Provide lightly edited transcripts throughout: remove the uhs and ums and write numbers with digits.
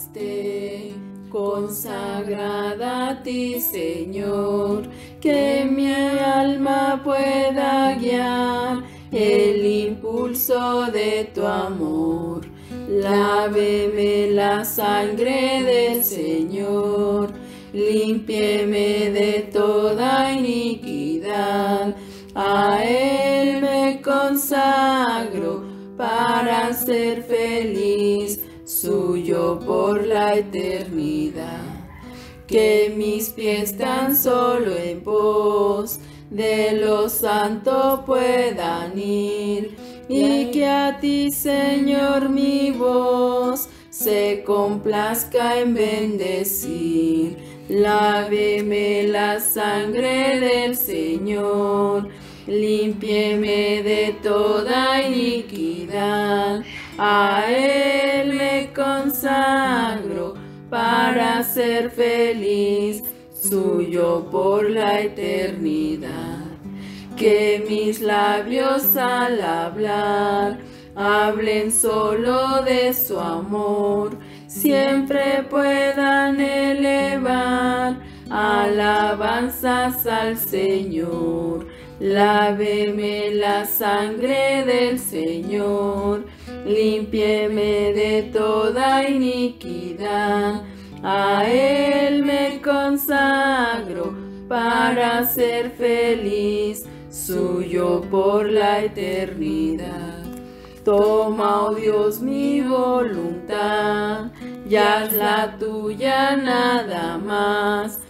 esté consagrada a ti, Señor, que mi alma pueda guiar el impulso de tu amor. Láveme la sangre del Señor, límpieme de toda iniquidad. A Él me consagro para ser feliz, suyo por la eternidad. Que mis pies tan solo en pos de lo santo puedan ir, y que a ti, Señor, mi voz se complazca en bendecir. Láveme la sangre del Señor, límpieme de toda iniquidad. A Él me consagro para ser feliz, suyo por la eternidad. Que mis labios al hablar hablen solo de su amor, siempre puedan elevar alabanzas al Señor. Láveme la sangre del Señor, límpieme de toda iniquidad. A Él me consagro para ser feliz, suyo por la eternidad. Toma, oh Dios, mi voluntad, ya es la tuya, nada más.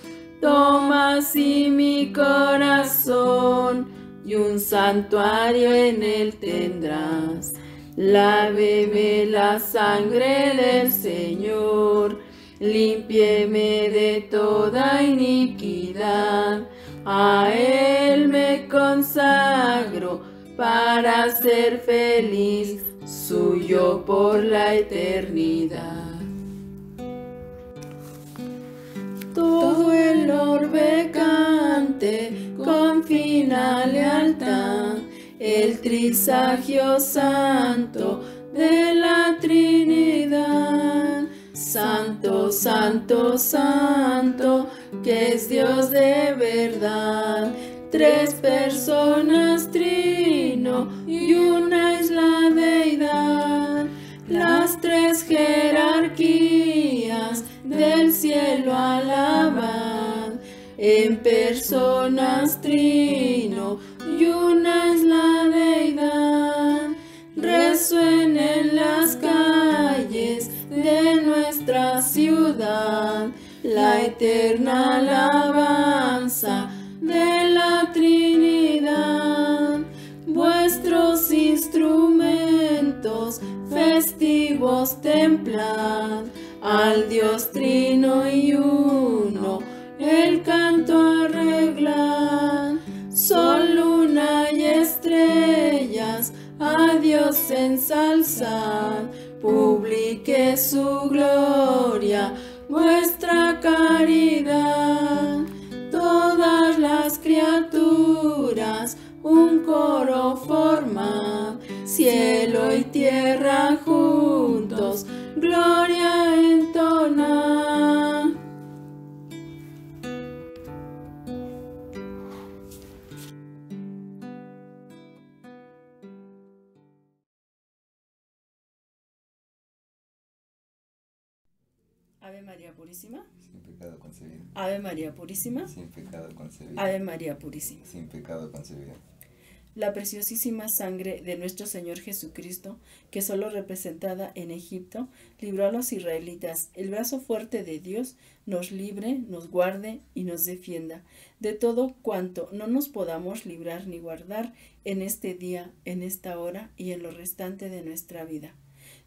Toma así mi corazón, y un santuario en él tendrás. Láveme la sangre del Señor, límpieme de toda iniquidad. A Él me consagro para ser feliz, suyo por la eternidad. Todo el orbe cante con final lealtad el trisagio santo de la Trinidad. Santo, santo, santo, que es Dios de verdad. Tres personas trino y una es la deidad. Las tres jerarquías del cielo alabad. En personas trino y una es la deidad. Resuenen las calles de nuestra ciudad la eterna alabanza de la Trinidad. Vuestros instrumentos festivos templad al Dios trino y uno el canto arreglad. Sol, luna y estrellas a Dios ensalzad. Publique su gloria vuestra caridad. Todas las criaturas un coro formad. Cielo y tierra juntos gloria entonar. Ave María Purísima, sin pecado concebida. Ave María Purísima, sin pecado concebida. Ave María Purísima, sin pecado concebida. La preciosísima sangre de nuestro Señor Jesucristo, que solo representada en Egipto, libró a los israelitas. El brazo fuerte de Dios nos libre, nos guarde y nos defienda de todo cuanto no nos podamos librar ni guardar en este día, en esta hora y en lo restante de nuestra vida.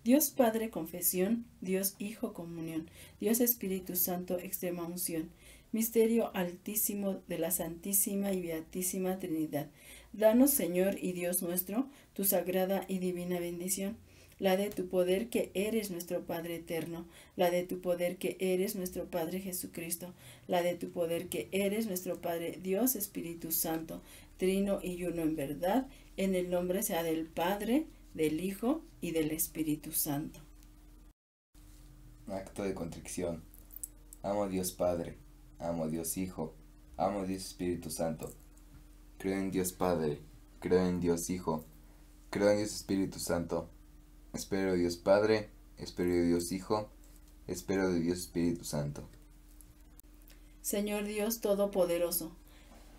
Dios Padre, confesión. Dios Hijo, comunión. Dios Espíritu Santo, extrema unción. Misterio altísimo de la Santísima y Beatísima Trinidad. Danos, Señor y Dios nuestro, tu sagrada y divina bendición, la de tu poder que eres nuestro Padre eterno, la de tu poder que eres nuestro Padre Jesucristo, la de tu poder que eres nuestro Padre Dios Espíritu Santo, trino y uno en verdad, en el nombre sea del Padre, del Hijo y del Espíritu Santo. acto de contrición. Amo a Dios Padre, amo a Dios Hijo, amo a Dios Espíritu Santo. Creo en Dios Padre, creo en Dios Hijo, creo en Dios Espíritu Santo. Espero de Dios Padre, espero de Dios Hijo, espero de Dios Espíritu Santo. Señor Dios Todopoderoso,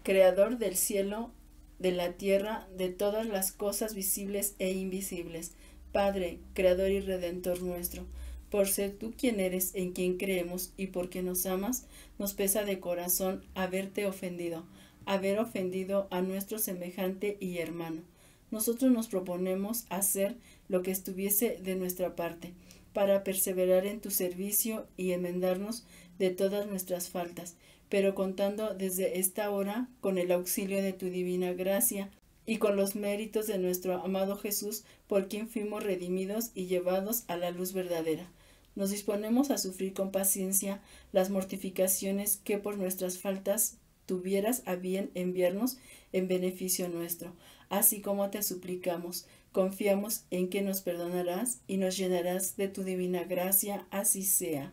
Creador del cielo, de la tierra, de todas las cosas visibles e invisibles, Padre, Creador y Redentor nuestro, por ser tú quien eres, en quien creemos y porque nos amas, nos pesa de corazón haberte ofendido, haber ofendido a nuestro semejante y hermano. Nosotros nos proponemos hacer lo que estuviese de nuestra parte, para perseverar en tu servicio y enmendarnos de todas nuestras faltas, pero contando desde esta hora con el auxilio de tu divina gracia y con los méritos de nuestro amado Jesús, por quien fuimos redimidos y llevados a la luz verdadera. Nos disponemos a sufrir con paciencia las mortificaciones que por nuestras faltas tuvieras a bien enviarnos en beneficio nuestro, así como te suplicamos. Confiamos en que nos perdonarás y nos llenarás de tu divina gracia, así sea.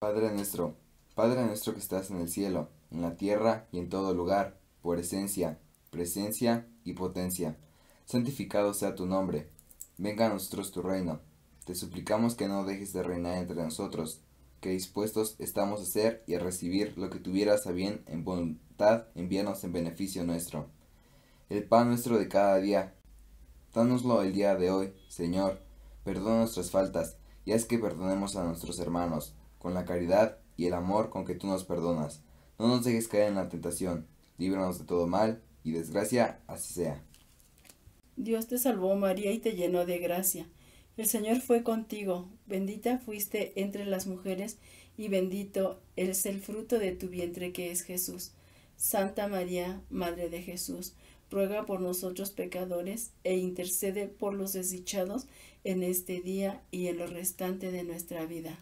Padre nuestro que estás en el cielo, en la tierra y en todo lugar, por esencia, presencia y potencia, santificado sea tu nombre, venga a nosotros tu reino, te suplicamos que no dejes de reinar entre nosotros, que dispuestos estamos a hacer y a recibir lo que tuvieras a bien en voluntad, envíanos en beneficio nuestro. El pan nuestro de cada día, dánoslo el día de hoy, Señor, perdona nuestras faltas, y haz que perdonemos a nuestros hermanos, con la caridad y el amor con que tú nos perdonas. No nos dejes caer en la tentación, líbranos de todo mal y desgracia, así sea. Dios te salvó, María, y te llenó de gracia. El Señor fue contigo, bendita fuiste entre las mujeres, y bendito es el fruto de tu vientre que es Jesús. Santa María, Madre de Jesús, ruega por nosotros pecadores e intercede por los desdichados en este día y en lo restante de nuestra vida.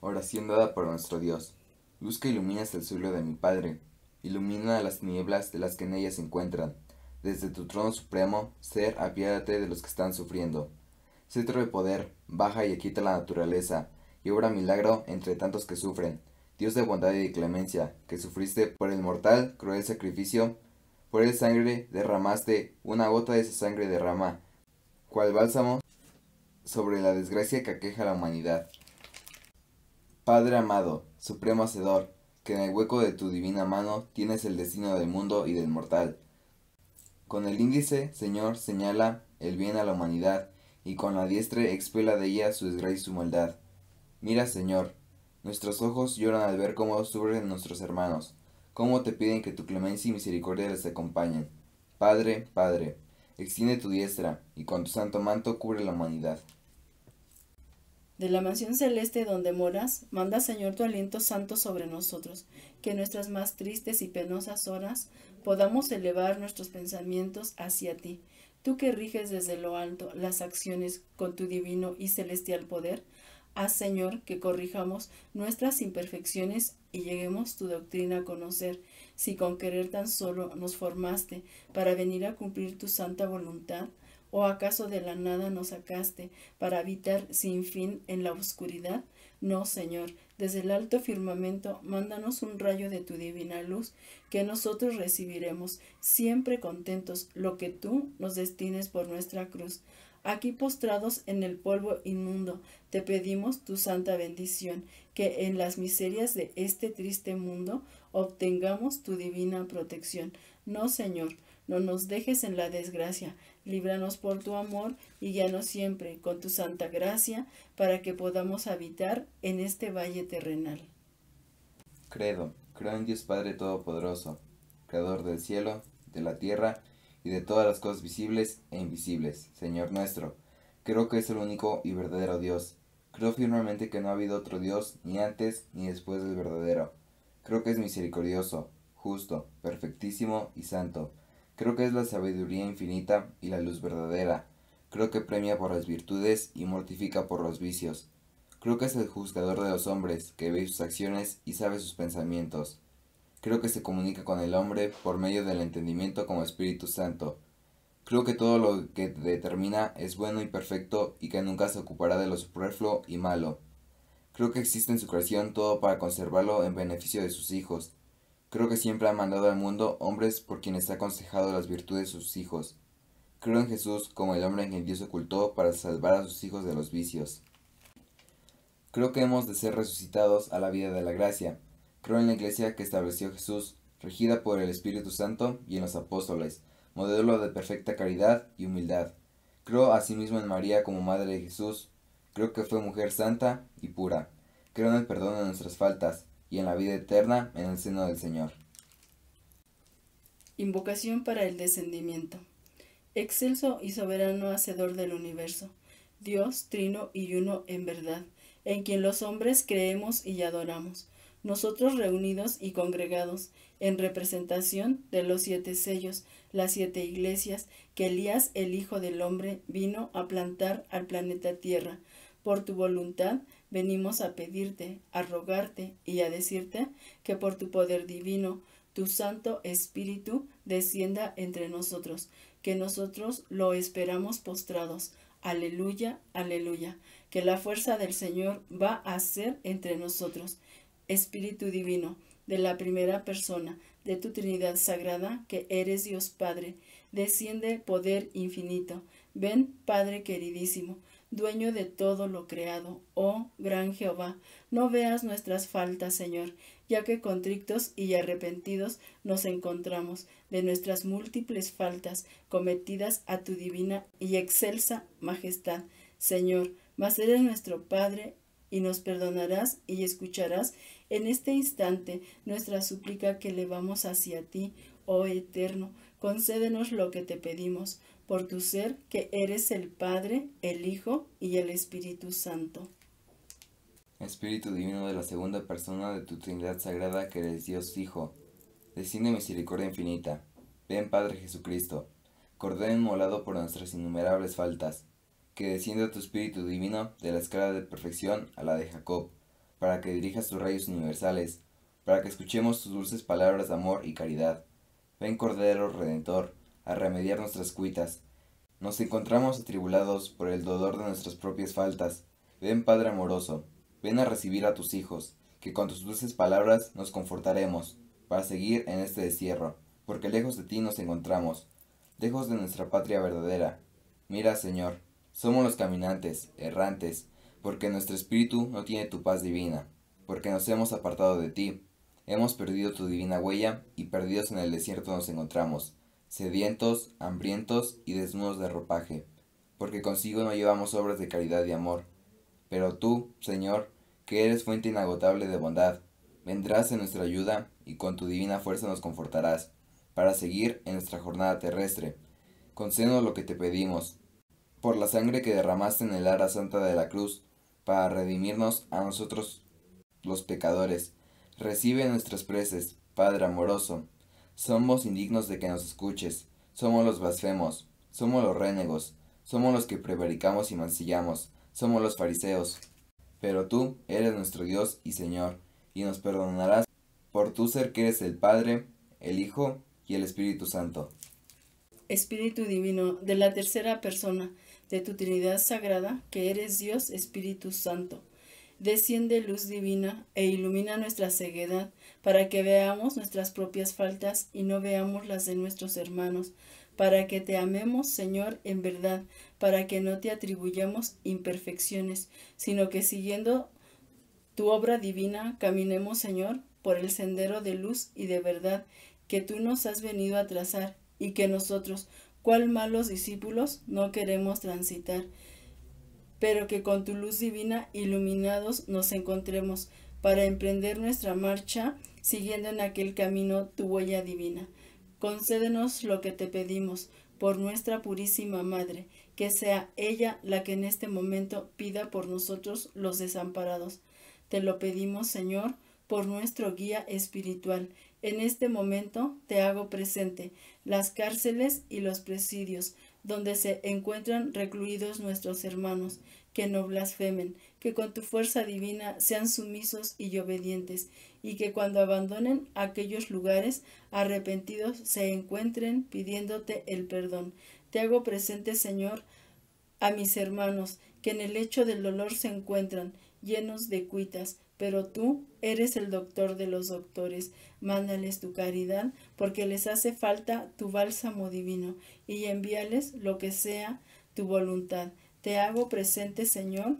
Oración dada por nuestro Dios. Luz que iluminas el cielo de mi Padre, ilumina las nieblas de las que en ellas se encuentran. Desde tu trono supremo, Ser, apiádate de los que están sufriendo. Cetro de poder, baja y quita la naturaleza, y obra milagro entre tantos que sufren. Dios de bondad y de clemencia, que sufriste por el mortal, cruel sacrificio, por el sangre derramaste, una gota de esa sangre derrama, cual bálsamo sobre la desgracia que aqueja a la humanidad. Padre amado, supremo hacedor, que en el hueco de tu divina mano tienes el destino del mundo y del mortal. Con el índice, Señor, señala el bien a la humanidad, y con la diestra expela de ella su desgracia y su maldad. Mira, Señor, nuestros ojos lloran al ver cómo sufren nuestros hermanos, cómo te piden que tu clemencia y misericordia les acompañen. Padre, Padre, extiende tu diestra, y con tu santo manto cubre la humanidad. De la mansión celeste donde moras, manda, Señor, tu aliento santo sobre nosotros, que en nuestras más tristes y penosas horas podamos elevar nuestros pensamientos hacia ti. Tú que riges desde lo alto las acciones con tu divino y celestial poder, haz, Señor, que corrijamos nuestras imperfecciones y lleguemos tu doctrina a conocer, si con querer tan solo nos formaste para venir a cumplir tu santa voluntad, o acaso de la nada nos sacaste para habitar sin fin en la oscuridad. No, Señor, desde el alto firmamento mándanos un rayo de tu divina luz, que nosotros recibiremos, siempre contentos, lo que tú nos destines por nuestra cruz. Aquí postrados en el polvo inmundo, te pedimos tu santa bendición, que en las miserias de este triste mundo obtengamos tu divina protección. No, Señor, no nos dejes en la desgracia, líbranos por tu amor y guíanos siempre con tu santa gracia, para que podamos habitar en este valle terrenal. Credo, creo en Dios Padre Todopoderoso, Creador del cielo, de la tierra y de todas las cosas visibles e invisibles, Señor nuestro. Creo que es el único y verdadero Dios. Creo firmemente que no ha habido otro Dios, ni antes ni después del verdadero. Creo que es misericordioso, justo, perfectísimo y santo. Creo que es la sabiduría infinita y la luz verdadera. Creo que premia por las virtudes y mortifica por los vicios. Creo que es el juzgador de los hombres, que ve sus acciones y sabe sus pensamientos. Creo que se comunica con el hombre por medio del entendimiento como Espíritu Santo. Creo que todo lo que determina es bueno y perfecto y que nunca se ocupará de lo superfluo y malo. Creo que existe en su creación todo para conservarlo en beneficio de sus hijos. Creo que siempre ha mandado al mundo hombres por quienes ha aconsejado las virtudes de sus hijos. Creo en Jesús como el hombre en quien Dios ocultó para salvar a sus hijos de los vicios. Creo que hemos de ser resucitados a la vida de la gracia. Creo en la Iglesia que estableció Jesús, regida por el Espíritu Santo, y en los apóstoles, modelo de perfecta caridad y humildad. Creo asimismo en María como Madre de Jesús. Creo que fue mujer santa y pura. Creo en el perdón de nuestras faltas y en la vida eterna en el seno del Señor. Invocación para el descendimiento. Excelso y soberano Hacedor del universo, Dios, trino y uno en verdad, en quien los hombres creemos y adoramos, nosotros reunidos y congregados, en representación de los 7 sellos, las 7 iglesias, que Elías, el Hijo del Hombre, vino a plantar al planeta Tierra. Por tu voluntad venimos a pedirte, a rogarte y a decirte que por tu poder divino, tu Santo Espíritu descienda entre nosotros, que nosotros lo esperamos postrados. Aleluya, aleluya, que la fuerza del Señor va a ser entre nosotros. Espíritu divino, de la primera persona, de tu Trinidad Sagrada, que eres Dios Padre, desciende poder infinito. Ven, Padre queridísimo, dueño de todo lo creado, oh gran Jehová, no veas nuestras faltas, Señor, ya que contritos y arrepentidos nos encontramos de nuestras múltiples faltas cometidas a tu divina y excelsa majestad, Señor, mas eres nuestro Padre y nos perdonarás y escucharás en este instante nuestra súplica que elevamos hacia ti, oh Eterno. Concédenos lo que te pedimos, por tu ser que eres el Padre, el Hijo y el Espíritu Santo. Espíritu divino de la segunda persona de tu Trinidad Sagrada que eres Dios Hijo, desciende misericordia infinita. Ven, Padre Jesucristo, Cordero inmolado por nuestras innumerables faltas, que descienda tu Espíritu divino de la escala de perfección a la de Jacob, para que dirijas tus rayos universales, para que escuchemos tus dulces palabras de amor y caridad. Ven, Cordero Redentor, a remediar nuestras cuitas. Nos encontramos atribulados por el dolor de nuestras propias faltas. Ven, Padre amoroso, ven a recibir a tus hijos, que con tus dulces palabras nos confortaremos, para seguir en este destierro, porque lejos de ti nos encontramos, lejos de nuestra patria verdadera. Mira, Señor, somos los caminantes, errantes, porque nuestro espíritu no tiene tu paz divina, porque nos hemos apartado de ti, hemos perdido tu divina huella y perdidos en el desierto nos encontramos, sedientos, hambrientos y desnudos de ropaje, porque consigo no llevamos obras de caridad y amor. Pero tú, Señor, que eres fuente inagotable de bondad, vendrás en nuestra ayuda y con tu divina fuerza nos confortarás, para seguir en nuestra jornada terrestre. Concédenos lo que te pedimos, por la sangre que derramaste en el ara santa de la cruz, para redimirnos a nosotros los pecadores. Recibe nuestras preces, Padre amoroso. Somos indignos de que nos escuches, somos los blasfemos, somos los rénegos, somos los que prevaricamos y mancillamos, somos los fariseos. Pero tú eres nuestro Dios y Señor, y nos perdonarás por tu ser que eres el Padre, el Hijo y el Espíritu Santo. Espíritu divino, de la tercera persona de tu Trinidad Sagrada, que eres Dios Espíritu Santo, desciende luz divina e ilumina nuestra ceguedad, para que veamos nuestras propias faltas y no veamos las de nuestros hermanos, para que te amemos, Señor, en verdad, para que no te atribuyamos imperfecciones, sino que siguiendo tu obra divina caminemos, Señor, por el sendero de luz y de verdad que tú nos has venido a trazar, y que nosotros, cual malos discípulos, no queremos transitar, pero que con tu luz divina iluminados nos encontremos para emprender nuestra marcha, siguiendo en aquel camino tu huella divina. Concédenos lo que te pedimos, por nuestra purísima Madre, que sea ella la que en este momento pida por nosotros los desamparados. Te lo pedimos, Señor, por nuestro guía espiritual. En este momento te hago presente las cárceles y los presidios donde se encuentran recluidos nuestros hermanos, que no blasfemen, que con tu fuerza divina sean sumisos y obedientes, y que cuando abandonen aquellos lugares arrepentidos se encuentren pidiéndote el perdón. Te hago presente, Señor, a mis hermanos, que en el lecho del dolor se encuentran, llenos de cuitas, pero tú eres el doctor de los doctores. Mándales tu caridad, porque les hace falta tu bálsamo divino, y envíales lo que sea tu voluntad. Te hago presente, Señor,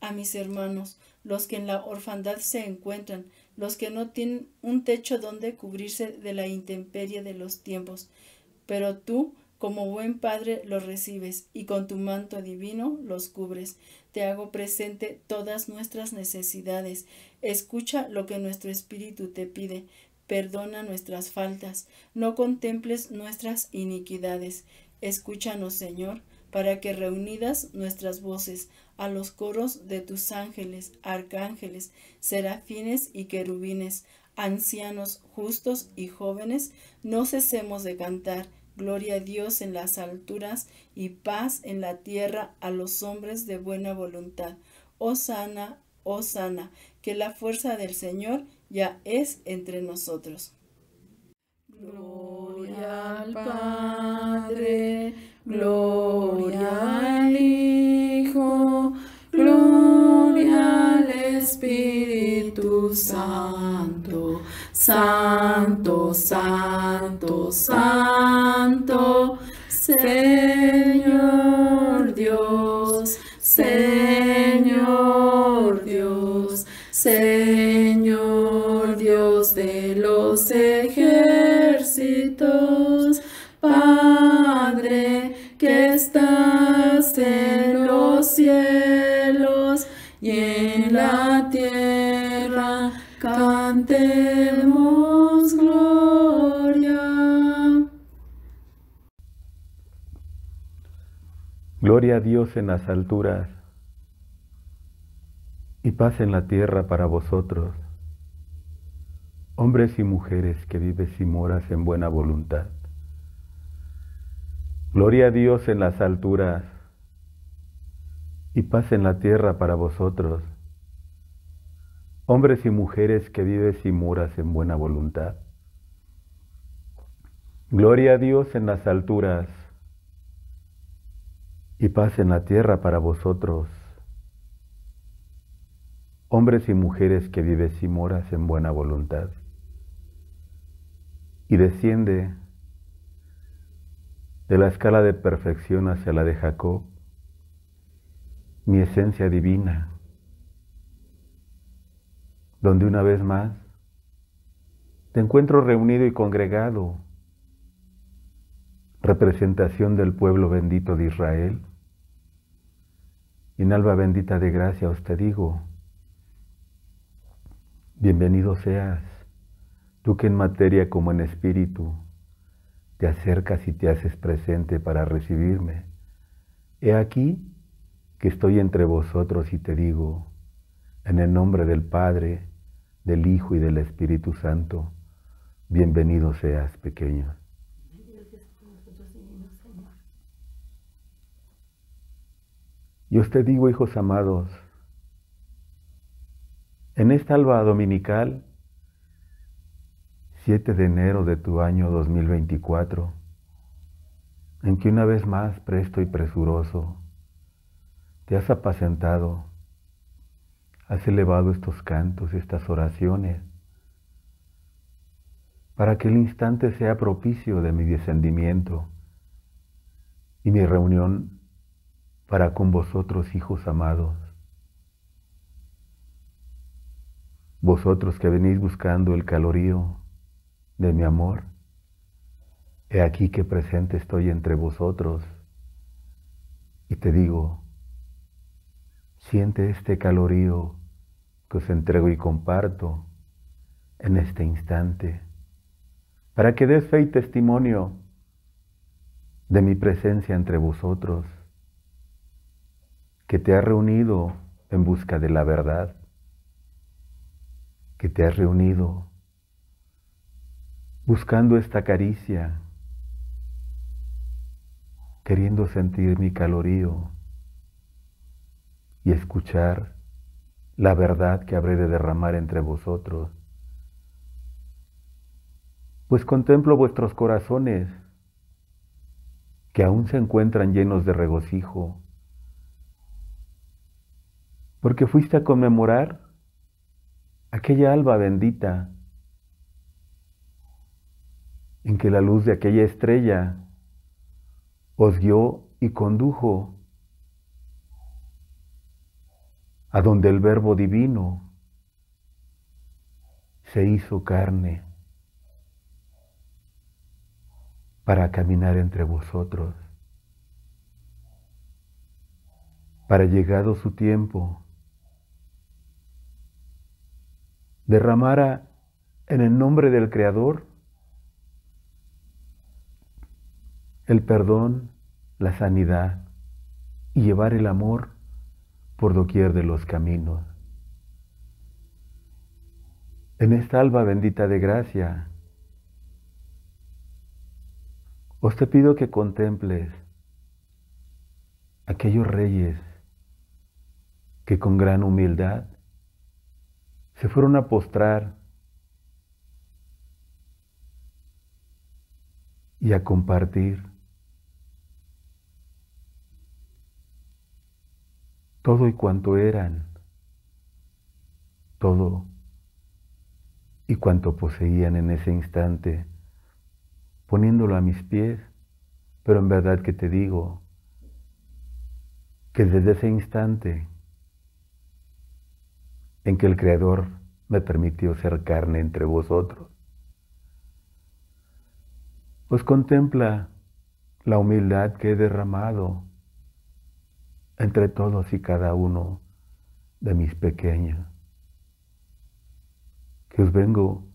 a mis hermanos, los que en la orfandad se encuentran, los que no tienen un techo donde cubrirse de la intemperie de los tiempos, pero tú, como buen padre, los recibes y con tu manto divino los cubres. Te hago presente todas nuestras necesidades. Escucha lo que nuestro espíritu te pide. Perdona nuestras faltas. No contemples nuestras iniquidades. Escúchanos, Señor, para que reunidas nuestras voces a los coros de tus ángeles, arcángeles, serafines y querubines, ancianos, justos y jóvenes, no cesemos de cantar. Gloria a Dios en las alturas y paz en la tierra a los hombres de buena voluntad. Hosana, hosana, que la fuerza del Señor ya es entre nosotros. Gloria al Padre, gloria al Hijo, gloria al Espíritu Santo. Santo, santo, santo, Señor Dios, Señor Dios, Señor Dios de los ejércitos, Padre que estás en los cielos y en la tierra, cantemos gloria. Gloria a Dios en las alturas y paz en la tierra para vosotros, hombres y mujeres que vives y moras en buena voluntad. Gloria a Dios en las alturas y paz en la tierra para vosotros, hombres y mujeres que vives y moras en buena voluntad. Gloria a Dios en las alturas y paz en la tierra para vosotros, hombres y mujeres que vives y moras en buena voluntad. Y desciende de la escala de perfección hacia la de Jacob, mi esencia divina, donde una vez más te encuentro reunido y congregado, representación del pueblo bendito de Israel. En alba bendita de gracia os te digo, bienvenido seas, tú que en materia como en espíritu te acercas y te haces presente para recibirme. He aquí que estoy entre vosotros y te digo, en el nombre del Padre, del Hijo y del Espíritu Santo, bienvenido seas, pequeño. Yo te digo, hijos amados, en esta alba dominical, 7 de enero de tu año 2024, en que una vez más, presto y presuroso, te has apacentado, has elevado estos cantos, estas oraciones, para que el instante sea propicio de mi descendimiento y mi reunión para con vosotros, hijos amados. Vosotros que venís buscando el calorío de mi amor, he aquí que presente estoy entre vosotros y te digo, siente este calorío que os entrego y comparto en este instante, para que des fe y testimonio de mi presencia entre vosotros, que te has reunido en busca de la verdad, que te has reunido buscando esta caricia, queriendo sentir mi calorío y escuchar la verdad que habré de derramar entre vosotros. Pues contemplo vuestros corazones, que aún se encuentran llenos de regocijo, porque fuiste a conmemorar aquella alba bendita en que la luz de aquella estrella os guió y condujo a donde el Verbo Divino se hizo carne para caminar entre vosotros, para llegado su tiempo derramara en el nombre del Creador el perdón, la sanidad y llevar el amor por doquier de los caminos. En esta alba bendita de gracia, os te pido que contemples aquellos reyes que con gran humildad se fueron a postrar y a compartir todo y cuanto eran, todo y cuanto poseían en ese instante, poniéndolo a mis pies, pero en verdad que te digo que desde ese instante en que el Creador me permitió ser carne entre vosotros, os contempla la humildad que he derramado entre todos y cada uno de mis pequeños, que os vengo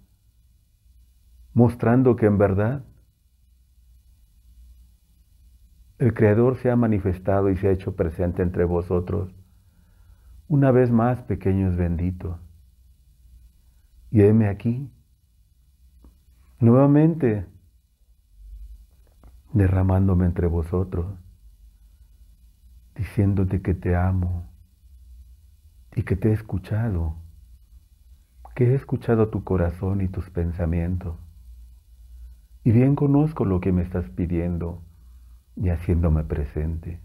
mostrando que en verdad el Creador se ha manifestado y se ha hecho presente entre vosotros una vez más, pequeños benditos. Y heme aquí, nuevamente, derramándome entre vosotros, diciéndote que te amo y que te he escuchado, que he escuchado tu corazón y tus pensamientos. Y bien conozco lo que me estás pidiendo y haciéndome presente.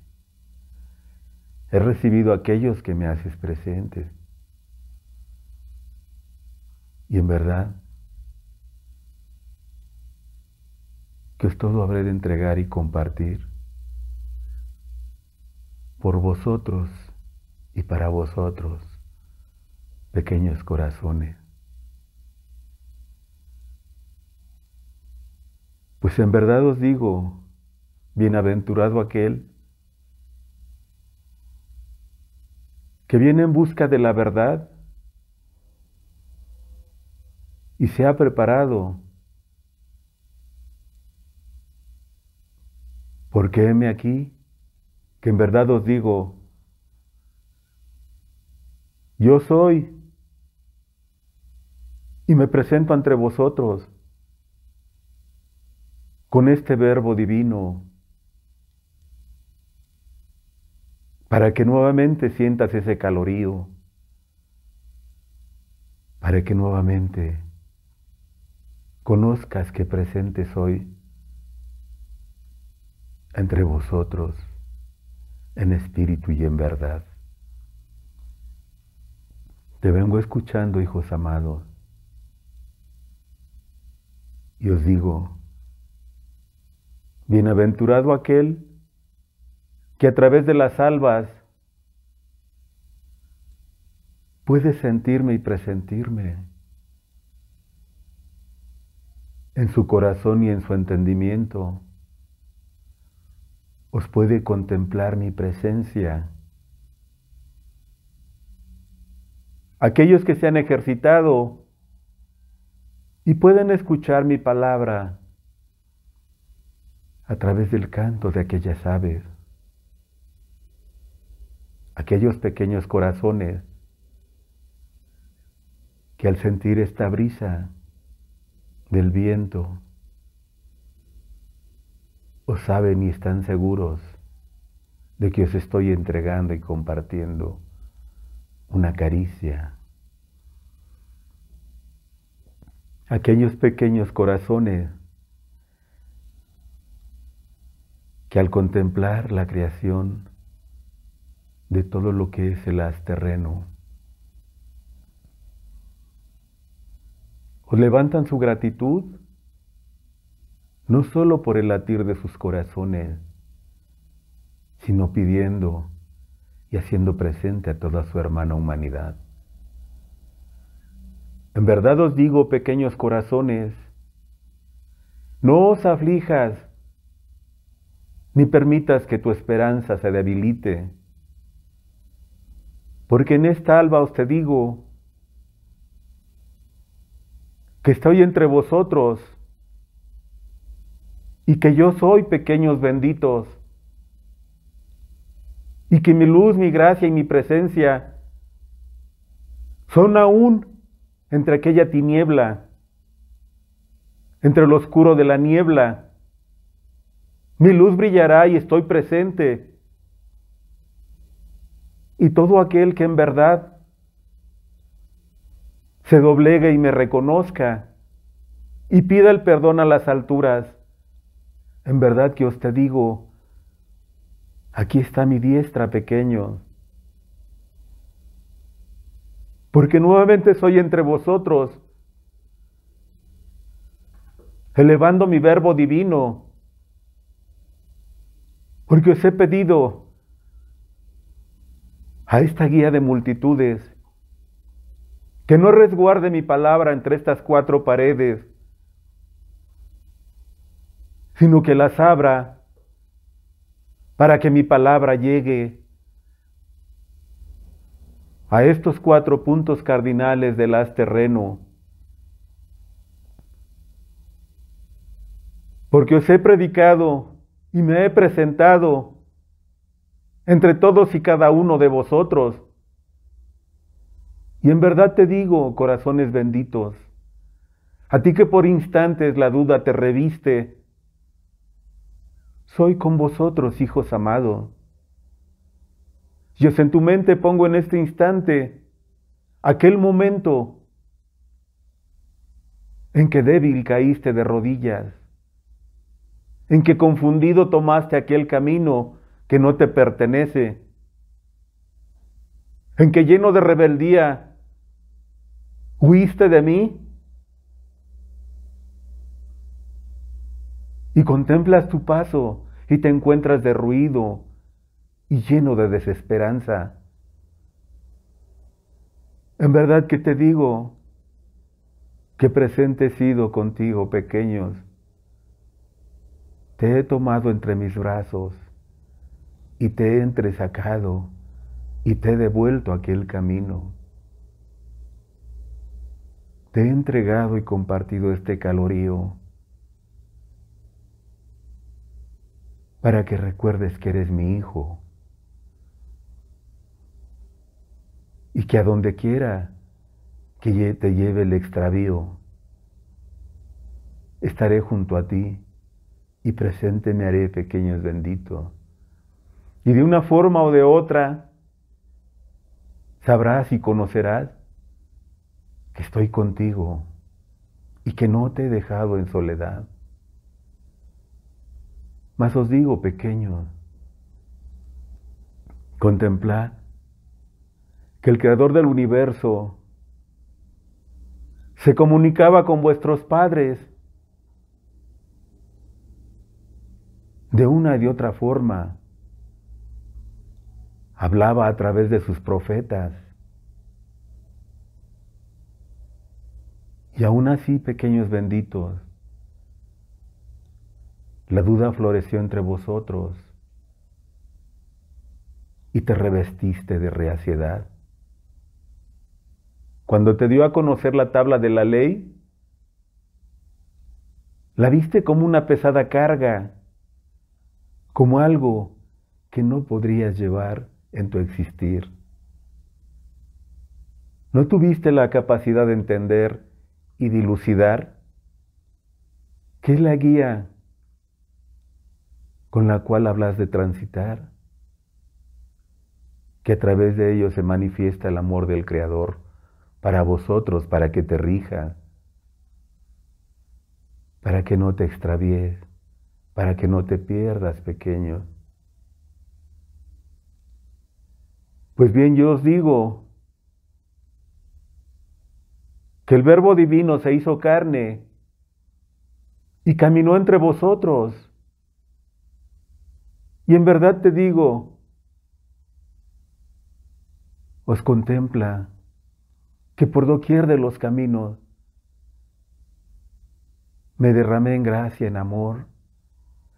He recibido aquellos que me haces presentes. Y en verdad, que os todo habré de entregar y compartir por vosotros y para vosotros, pequeños corazones. Pues en verdad os digo, bienaventurado aquel que viene en busca de la verdad y se ha preparado, porque heme aquí, que en verdad os digo, yo soy y me presento ante vosotros con este Verbo Divino, para que nuevamente sientas ese calorío, para que nuevamente conozcas que presente soy entre vosotros en espíritu y en verdad. Te vengo escuchando, hijos amados, y os digo, bienaventurado aquel que a través de las albas puedes sentirme y presentirme en su corazón y en su entendimiento. Os puede contemplar mi presencia. Aquellos que se han ejercitado y pueden escuchar mi palabra a través del canto de aquellas aves. Aquellos pequeños corazones que al sentir esta brisa del viento os saben y están seguros de que os estoy entregando y compartiendo una caricia. Aquellos pequeños corazones que al contemplar la creación de todo lo que es el haz terreno, os levantan su gratitud no solo por el latir de sus corazones, sino pidiendo y haciendo presente a toda su hermana humanidad. En verdad os digo, pequeños corazones, no os aflijas, ni permitas que tu esperanza se debilite, porque en esta alba os te digo que estoy entre vosotros y que yo soy, pequeños benditos, y que mi luz, mi gracia y mi presencia son aún entre aquella tiniebla, entre lo oscuro de la niebla. Mi luz brillará y estoy presente. Y todo aquel que en verdad se doblegue y me reconozca y pida el perdón a las alturas, en verdad que os te digo, aquí está mi diestra, pequeños. Porque nuevamente soy entre vosotros, elevando mi verbo divino, porque os he pedido a esta guía de multitudes que no resguarde mi palabra entre estas cuatro paredes, sino que las abra para que mi palabra llegue a estos cuatro puntos cardinales del haz terreno. Porque os he predicado y me he presentado entre todos y cada uno de vosotros. Y en verdad te digo, corazones benditos, a ti que por instantes la duda te reviste, soy con vosotros, hijos amados. Y os en tu mente pongo en este instante aquel momento en que débil caíste de rodillas, en que confundido tomaste aquel camino que no te pertenece, en que lleno de rebeldía huiste de mí, y contemplas tu paso y te encuentras derruido y lleno de desesperanza. En verdad que te digo que presente he sido contigo, pequeños. Te he tomado entre mis brazos y te he entresacado y te he devuelto aquel camino. Te he entregado y compartido este calorío para que recuerdes que eres mi hijo y que a donde quiera que te lleve el extravío, estaré junto a ti. Y presente me haré, pequeños benditos. Y de una forma o de otra, sabrás y conocerás que estoy contigo y que no te he dejado en soledad. Mas os digo, pequeños, contemplad que el Creador del universo se comunicaba con vuestros padres de una y de otra forma, hablaba a través de sus profetas. Y aún así, pequeños benditos, la duda floreció entre vosotros y te revestiste de reaciedad. Cuando te dio a conocer la tabla de la ley, la viste como una pesada carga, como algo que no podrías llevar en tu existir. ¿No tuviste la capacidad de entender y dilucidar qué es la guía con la cual hablas de transitar? Que a través de ello se manifiesta el amor del Creador para vosotros, para que te rija, para que no te extravíes, para que no te pierdas, pequeño. Pues bien, yo os digo que el Verbo divino se hizo carne y caminó entre vosotros. Y en verdad te digo, os contempla, que por doquier de los caminos me derramé en gracia, en amor,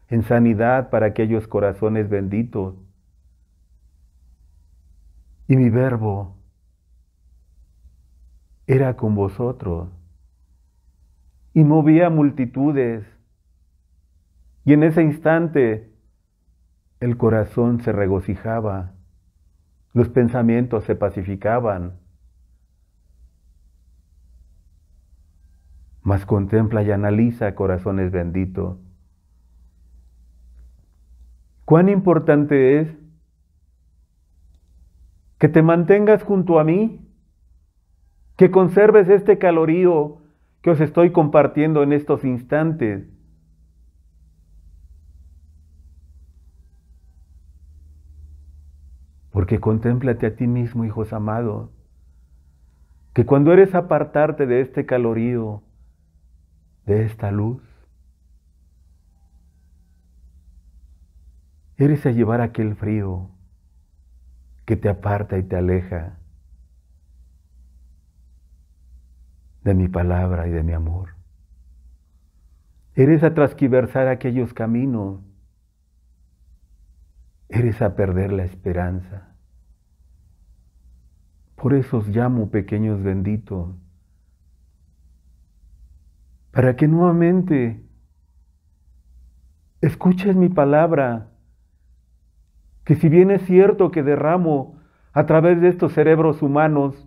en sanidad para aquellos corazones benditos. Y mi Verbo era con vosotros y movía multitudes. Y en ese instante el corazón se regocijaba, los pensamientos se pacificaban. Mas contempla y analiza, corazones benditos, cuán importante es que te mantengas junto a mí, que conserves este calorío que os estoy compartiendo en estos instantes. Porque contémplate a ti mismo, hijos amados, que cuando eres apartarte de este calorío, de esta luz, eres a llevar aquel frío que te aparta y te aleja de mi palabra y de mi amor. Eres a transquiversar aquellos caminos. Eres a perder la esperanza. Por eso os llamo, pequeños benditos, para que nuevamente escuches mi palabra, que si bien es cierto que derramo a través de estos cerebros humanos,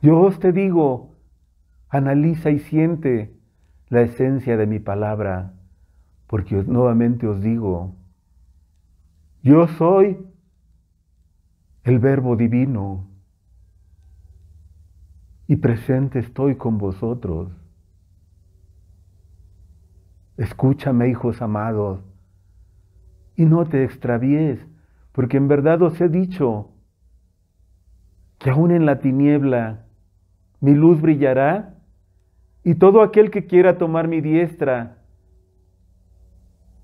yo os te digo, analiza y siente la esencia de mi palabra, porque nuevamente os digo, yo soy el Verbo divino y presente estoy con vosotros. Escúchame, hijos amados, y no te extravíes, porque en verdad os he dicho que aún en la tiniebla mi luz brillará, y todo aquel que quiera tomar mi diestra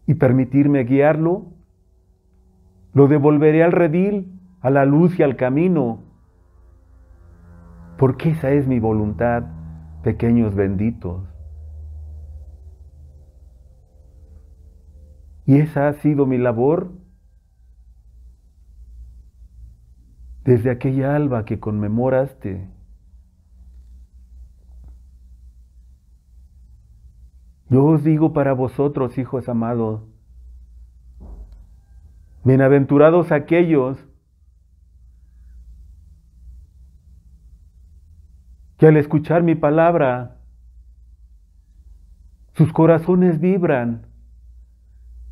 y permitirme guiarlo, lo devolveré al redil, a la luz y al camino, porque esa es mi voluntad, pequeños benditos. Y esa ha sido mi labor desde aquella alba que conmemoraste. Yo os digo para vosotros, hijos amados, bienaventurados aquellos que al escuchar mi palabra, sus corazones vibran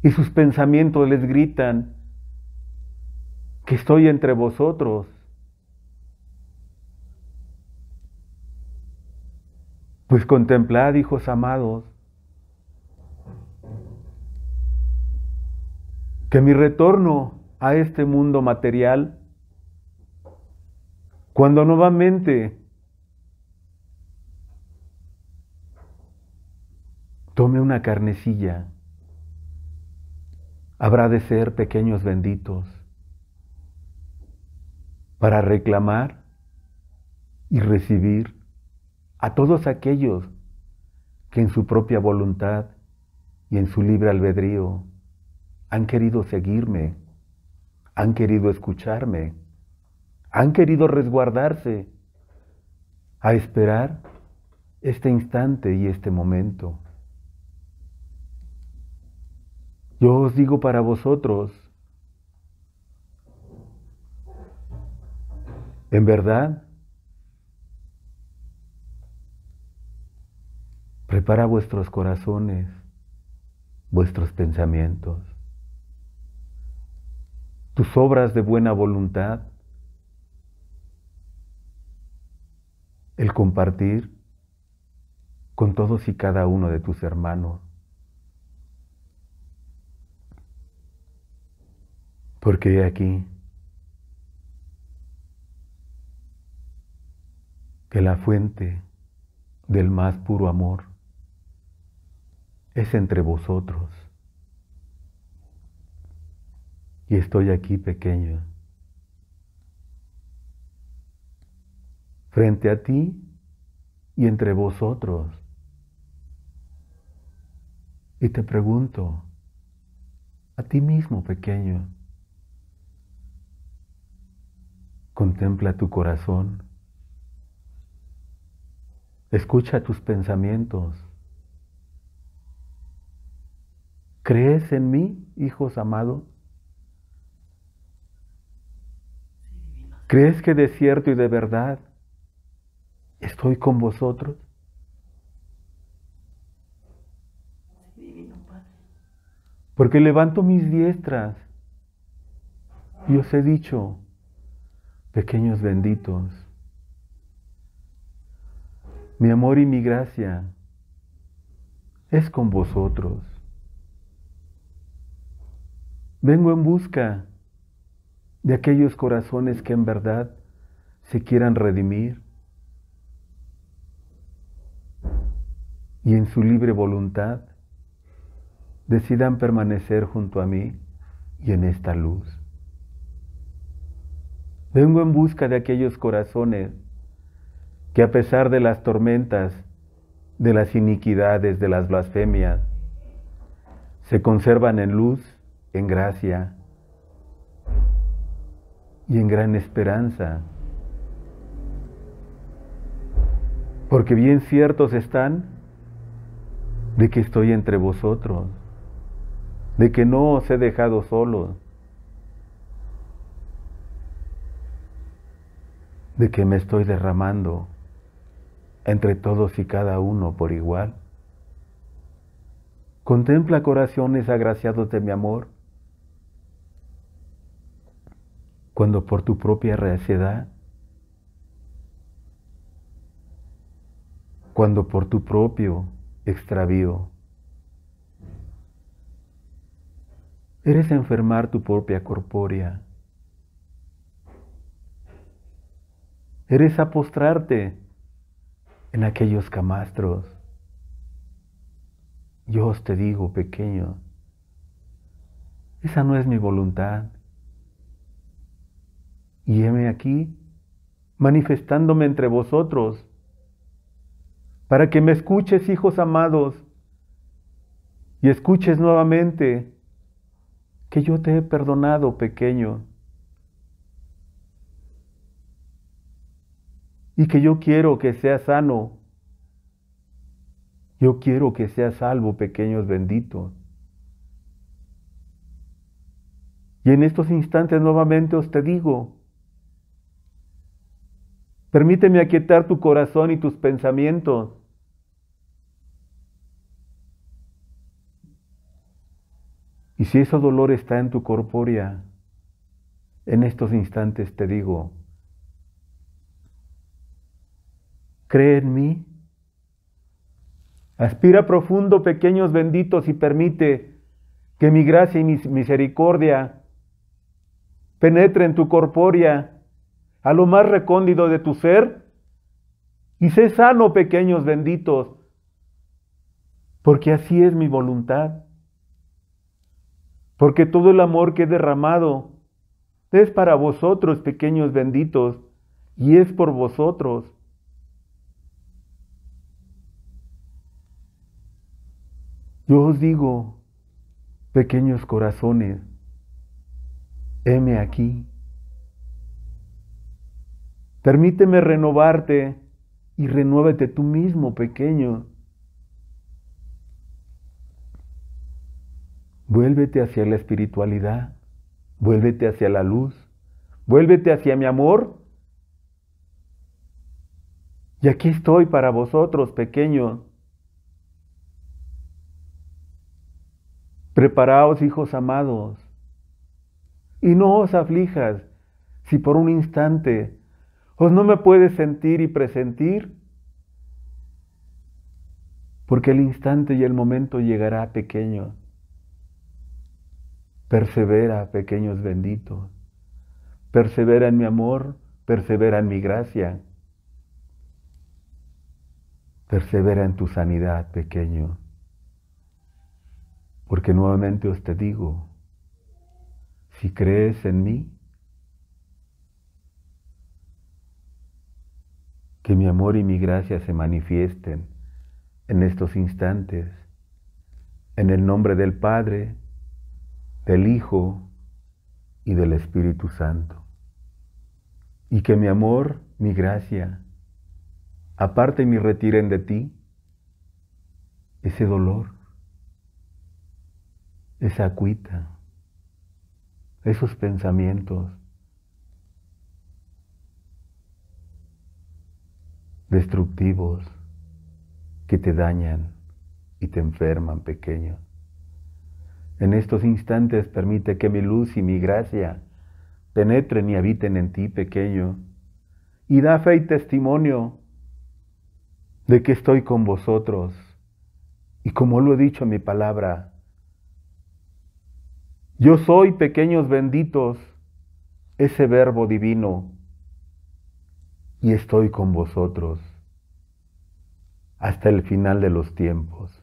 y sus pensamientos les gritan que estoy entre vosotros. Pues contemplad, hijos amados, que mi retorno a este mundo material, cuando nuevamente tome una carnecilla, habrá de ser, pequeños benditos, para reclamar y recibir a todos aquellos que en su propia voluntad y en su libre albedrío han querido seguirme, han querido escucharme, han querido resguardarse a esperar este instante y este momento. Yo os digo para vosotros, en verdad, prepara vuestros corazones, vuestros pensamientos, tus obras de buena voluntad, el compartir con todos y cada uno de tus hermanos, Porque aquí que la fuente del más puro amor es entre vosotros. Y estoy aquí pequeño, frente a ti y entre vosotros. Y te pregunto, a ti mismo pequeño, contempla tu corazón, escucha tus pensamientos. ¿Crees en mí, hijos amados? ¿Crees que de cierto y de verdad estoy con vosotros? Porque levanto mis diestras y os he dicho, pequeños benditos, mi amor y mi gracia es con vosotros. Vengo en busca de aquellos corazones que en verdad se quieran redimir y en su libre voluntad decidan permanecer junto a mí y en esta luz. Vengo en busca de aquellos corazones que a pesar de las tormentas, de las iniquidades, de las blasfemias, se conservan en luz, en gracia y en gran esperanza, porque bien ciertos están de que estoy entre vosotros, de que no os he dejado solos, de que me estoy derramando entre todos y cada uno por igual. Contempla corazones agraciados de mi amor, cuando por tu propia raciedad, cuando por tu propio extravío, eres enfermar tu propia corpórea, eres apostrarte en aquellos camastros. Yo os te digo, pequeño, esa no es mi voluntad. Y heme aquí, manifestándome entre vosotros, para que me escuches, hijos amados, y escuches nuevamente que yo te he perdonado, pequeño, y que yo quiero que seas sano, yo quiero que seas salvo, pequeños benditos. Y en estos instantes nuevamente os te digo, permíteme aquietar tu corazón y tus pensamientos. Y si ese dolor está en tu corpórea, en estos instantes te digo, cree en mí. Aspira profundo, pequeños benditos, y permite que mi gracia y mi misericordia penetren en tu corpórea, a lo más recóndito de tu ser, y sé sano, pequeños benditos, porque así es mi voluntad, porque todo el amor que he derramado es para vosotros, pequeños benditos, y es por vosotros. Yo os digo, pequeños corazones, heme aquí. Permíteme renovarte y renuévate tú mismo, pequeño. Vuélvete hacia la espiritualidad, vuélvete hacia la luz, vuélvete hacia mi amor. Y aquí estoy para vosotros, pequeños. Preparaos, hijos amados, y no os aflijas si por un instante ¿os no me puedes sentir y presentir? Porque el instante y el momento llegará, pequeño. Persevera, pequeños benditos. Persevera en mi amor, persevera en mi gracia. Persevera en tu sanidad, pequeño. Porque nuevamente os te digo, si crees en mí, que mi amor y mi gracia se manifiesten en estos instantes, en el nombre del Padre, del Hijo y del Espíritu Santo. Y que mi amor, mi gracia, aparten y retiren de ti ese dolor, esa agüita, esos pensamientos destructivos que te dañan y te enferman, pequeño. En estos instantes permite que mi luz y mi gracia penetren y habiten en ti, pequeño, y da fe y testimonio de que estoy con vosotros. Y como lo he dicho en mi palabra, yo soy, pequeños benditos, ese verbo divino, y estoy con vosotros hasta el final de los tiempos.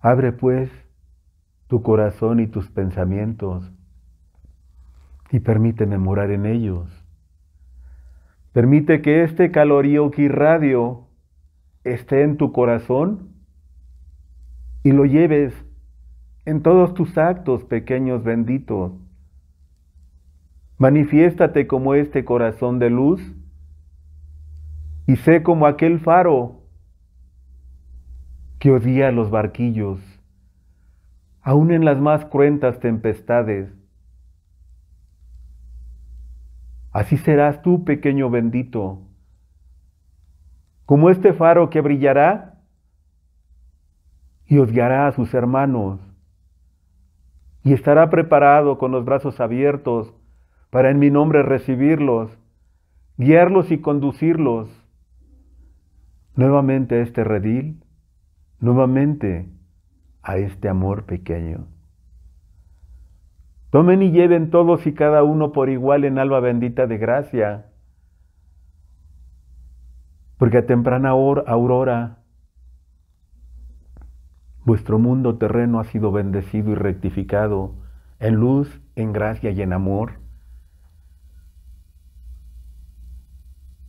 Abre pues tu corazón y tus pensamientos y permíteme morar en ellos. Permite que este calorío que irradio esté en tu corazón y lo lleves en todos tus actos, pequeños benditos. Manifiéstate como este corazón de luz y sé como aquel faro que odia a los barquillos, aún en las más cruentas tempestades. Así serás tú, pequeño bendito, como este faro que brillará y os guiará a sus hermanos, y estará preparado con los brazos abiertos para en mi nombre recibirlos, guiarlos y conducirlos nuevamente a este redil, nuevamente a este amor, pequeño. Tomen y lleven todos y cada uno por igual en alba bendita de gracia, porque a temprana aurora vuestro mundo terreno ha sido bendecido y rectificado en luz, en gracia y en amor.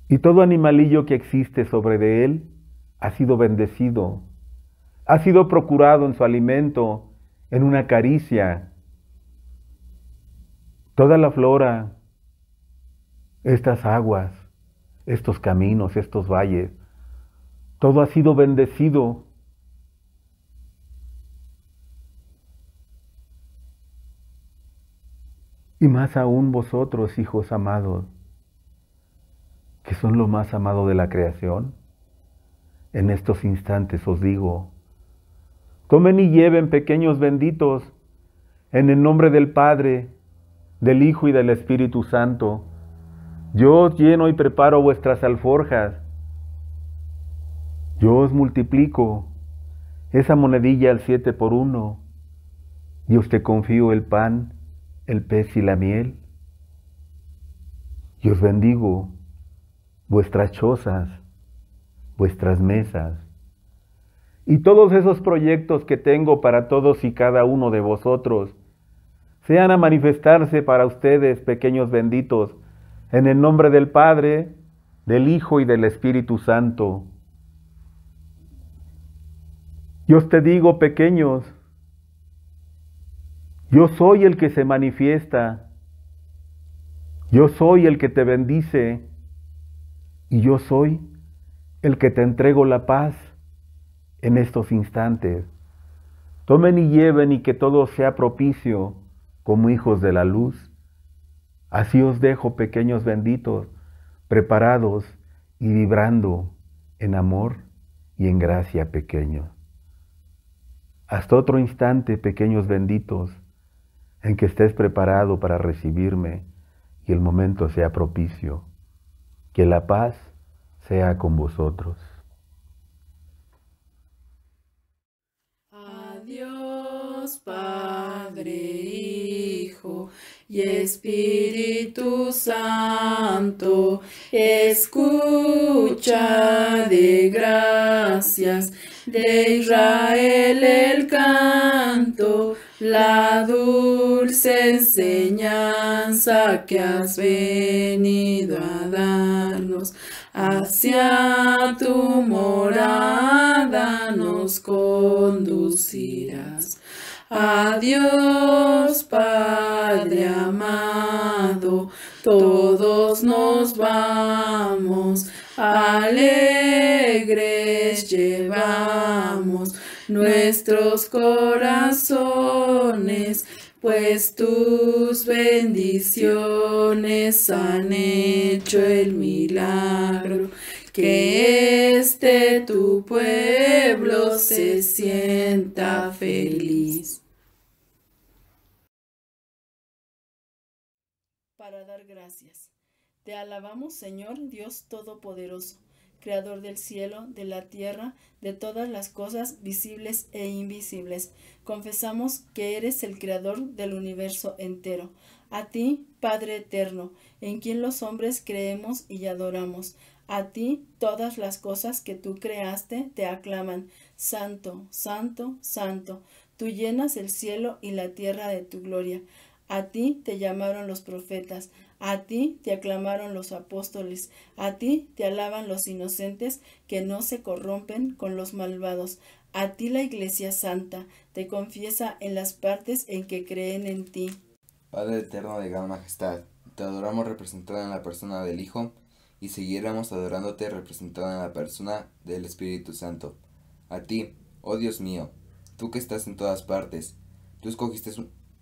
Y todo animalillo que existe sobre de él ha sido bendecido, ha sido procurado en su alimento, en una caricia. Toda la flora, estas aguas, estos caminos, estos valles, todo ha sido bendecido. Y más aún vosotros, hijos amados, que son lo más amado de la creación, en estos instantes os digo, tomen y lleven, pequeños benditos, en el nombre del Padre, del Hijo y del Espíritu Santo. Yo os lleno y preparo vuestras alforjas. Yo os multiplico esa monedilla al 7 por 1. Y os te confío el pan, el pez y la miel, y os bendigo vuestras chozas, vuestras mesas, y todos esos proyectos que tengo para todos y cada uno de vosotros, sean a manifestarse para ustedes, pequeños benditos, en el nombre del Padre, del Hijo y del Espíritu Santo. Y os te digo, pequeños, yo soy el que se manifiesta, yo soy el que te bendice y yo soy el que te entrego la paz en estos instantes. Tomen y lleven y que todo sea propicio como hijos de la luz. Así os dejo, pequeños benditos, preparados y vibrando en amor y en gracia, pequeño. Hasta otro instante, pequeños benditos, en que estés preparado para recibirme y el momento sea propicio. Que la paz sea con vosotros. Adiós, Padre. Padre, Hijo y Espíritu Santo, escucha de gracias de Israel el canto, la dulce enseñanza que has venido a darnos. Hacia tu morada nos conducirás. A Dios Padre amado, todos nos vamos, alegres llevamos nuestros corazones, pues tus bendiciones han hecho el milagro, que este tu pueblo se sienta feliz. Para dar gracias. Te alabamos, Señor, Dios Todopoderoso, Creador del cielo, de la tierra, de todas las cosas visibles e invisibles. Confesamos que eres el Creador del universo entero. A ti, Padre eterno, en quien los hombres creemos y adoramos. A ti, todas las cosas que tú creaste te aclaman. Santo, santo, santo. Tú llenas el cielo y la tierra de tu gloria. A ti te llamaron los profetas. A ti te aclamaron los apóstoles, a ti te alaban los inocentes que no se corrompen con los malvados, a ti la Iglesia Santa te confiesa en las partes en que creen en ti. Padre eterno de gran majestad, te adoramos representada en la persona del Hijo y seguiremos adorándote representada en la persona del Espíritu Santo. A ti, oh Dios mío, tú que estás en todas partes, tú escogiste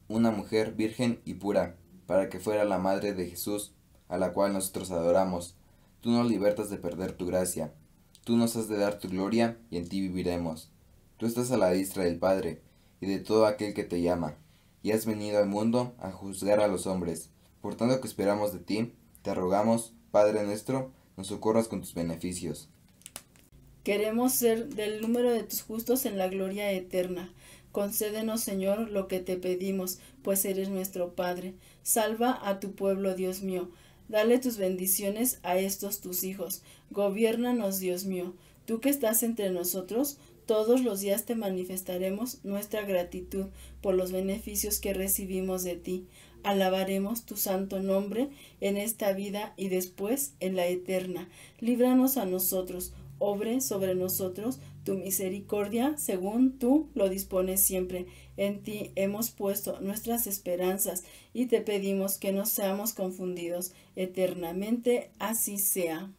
una mujer virgen y pura, para que fuera la madre de Jesús, a la cual nosotros adoramos. Tú nos libertas de perder tu gracia. Tú nos has de dar tu gloria, y en ti viviremos. Tú estás a la diestra del Padre, y de todo aquel que te llama, y has venido al mundo a juzgar a los hombres. Por tanto que esperamos de ti, te rogamos, Padre nuestro, nos socorras con tus beneficios. Queremos ser del número de tus justos en la gloria eterna. Concédenos, Señor, lo que te pedimos, pues eres nuestro Padre. Salva a tu pueblo, Dios mío. Dale tus bendiciones a estos tus hijos. Gobiérnanos, Dios mío. Tú que estás entre nosotros, todos los días te manifestaremos nuestra gratitud por los beneficios que recibimos de ti. Alabaremos tu santo nombre en esta vida y después en la eterna. Líbranos a nosotros. Obre sobre nosotros tu misericordia, según tú lo dispones siempre. En ti hemos puesto nuestras esperanzas y te pedimos que no seamos confundidos eternamente. Así sea.